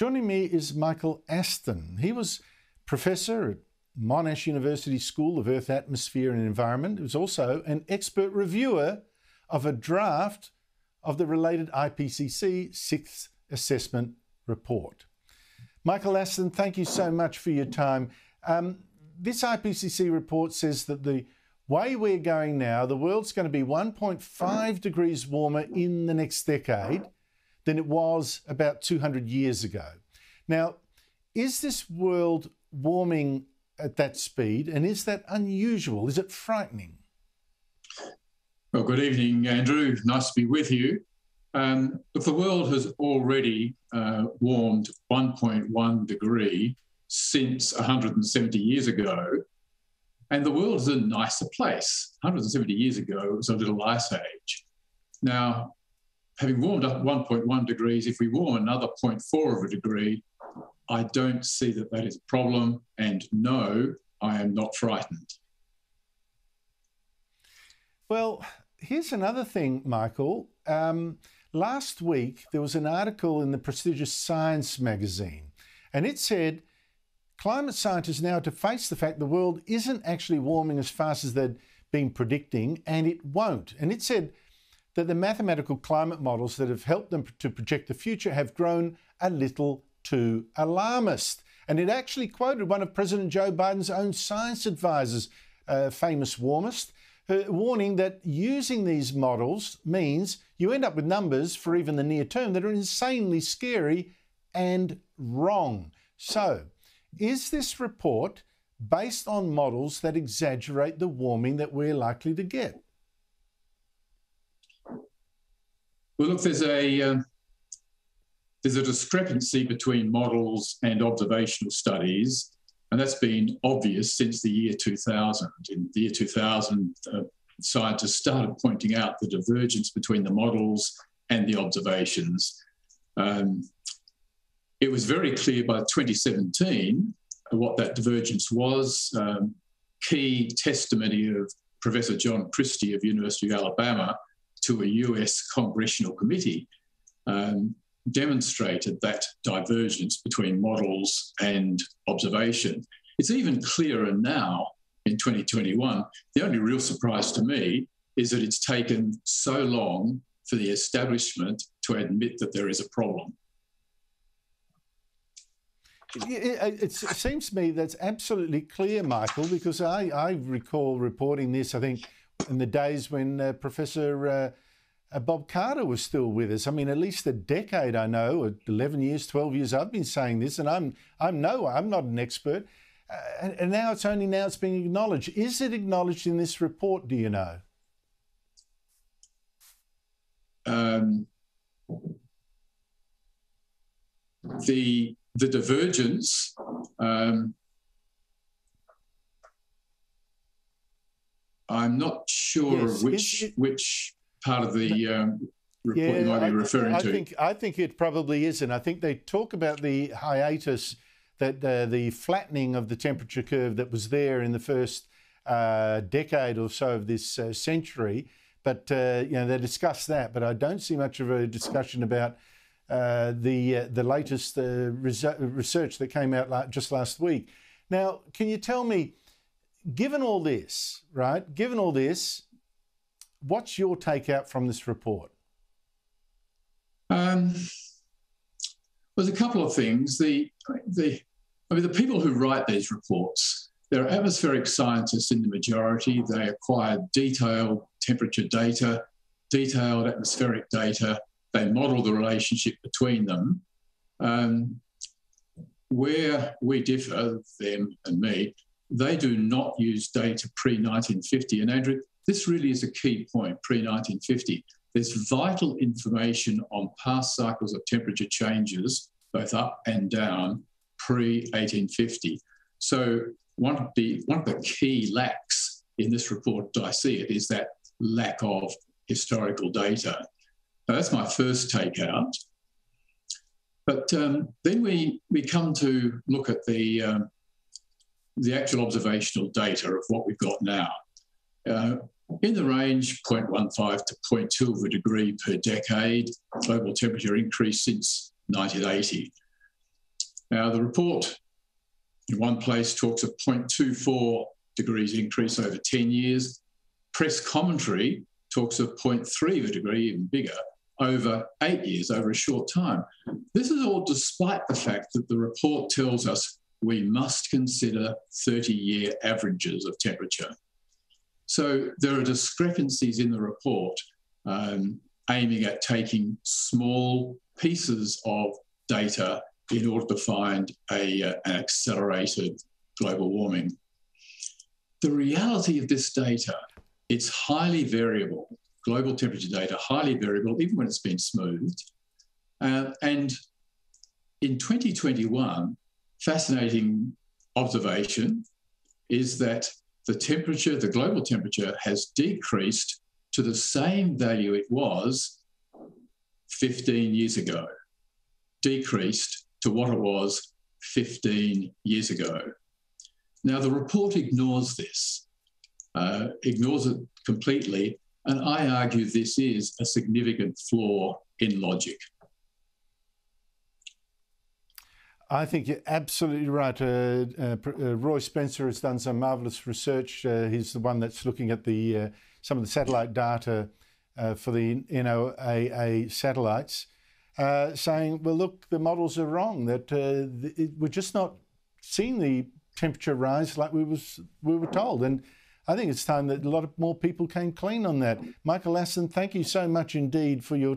Joining me is Michael Asten. He was professor at Monash University School of Earth, Atmosphere and Environment. He was also an expert reviewer of a draft of the related IPCC Sixth Assessment Report. Michael Asten, thank you so much for your time. This IPCC report says that the way we're going now, the world's going to be 1.5 degrees warmer in the next decade than it was about 200 years ago. Now, is this world warming at that speed, and is that unusual? Is it frightening? Well, good evening, Andrew. Nice to be with you. If the world has already warmed 1.1 degree since 170 years ago, and the world is a nicer place. 170 years ago, it was a little ice age. Now, having warmed up 1.1 degrees, if we warm another 0.4 of a degree, I don't see that that is a problem, and no, I am not frightened. Well, here's another thing, Michael. Last week, there was an article in the prestigious Science magazine, and it said, climate scientists now have to face the fact the world isn't actually warming as fast as they'd been predicting, and it won't. And it said that the mathematical climate models that have helped them to project the future have grown a little too alarmist. And it actually quoted one of President Joe Biden's own science advisors, famous warmist, warning that using these models means you end up with numbers for even the near term that are insanely scary and wrong. So, is this report based on models that exaggerate the warming that we're likely to get? Well, look, there's a discrepancy between models and observational studies, and that's been obvious since the year 2000. In the year 2000, scientists started pointing out the divergence between the models and the observations. It was very clear by 2017 what that divergence was. Key testimony of Professor John Christy of University of Alabama to a US congressional committee demonstrated that divergence between models and observation. It's even clearer now in 2021. The only real surprise to me is that it's taken so long for the establishment to admit that there is a problem. It seems to me that's absolutely clear, Michael, because I recall reporting this, I think, in the days when Professor Bob Carter was still with us. I mean, at least a decade, I know, 11 years, 12 years, I've been saying this, and I'm not an expert. And now it's only now it's being acknowledged. Is it acknowledged in this report, do you know? The divergence, I'm not sure which part of the report you might be referring to. I think it probably isn't. I think they talk about the hiatus, that the flattening of the temperature curve that was there in the first decade or so of this century. But you know, they discuss that, but I don't see much of a discussion about the latest research that came out just last week. Now, can you tell me, given all this, right? Given all this, what's your takeout from this report? There's a couple of things. The people who write these reports, they're atmospheric scientists in the majority. They acquire detailed temperature data, detailed atmospheric data. They model the relationship between them. Where we differ, them and me, they do not use data pre-1950. And Andrew, this really is a key point, pre-1950. There's vital information on past cycles of temperature changes, both up and down, pre-1850. So one of the key lacks in this report, I see it, is that lack of historical data. Now, that's my first takeout. But then we come to look at the actual observational data of what we've got now. In the range 0.15 to 0.2 of a degree per decade, global temperature increase since 1980. Now, the report in one place talks of 0.24 degrees increase over 10 years. Press commentary talks of 0.3 of a degree, even bigger, over 8 years, over a short time. This is all despite the fact that the report tells us we must consider 30-year averages of temperature. So there are discrepancies in the report aiming at taking small pieces of data in order to find an accelerated global warming. The reality of this data, it's highly variable. Global temperature data, highly variable, even when it's been smoothed. And in 2021, fascinating observation is that the temperature, the global temperature, has decreased to the same value it was 15 years ago, decreased to what it was 15 years ago. Now, the report ignores this, ignores it completely, and I argue this is a significant flaw in logic. I think you're absolutely right. Roy Spencer has done some marvellous research. He's the one that's looking at the some of the satellite data for the NOAA satellites, saying, well, look, the models are wrong, that we're just not seeing the temperature rise like we were told. And I think it's time that a lot more people came clean on that. Michael Asten, thank you so much indeed for your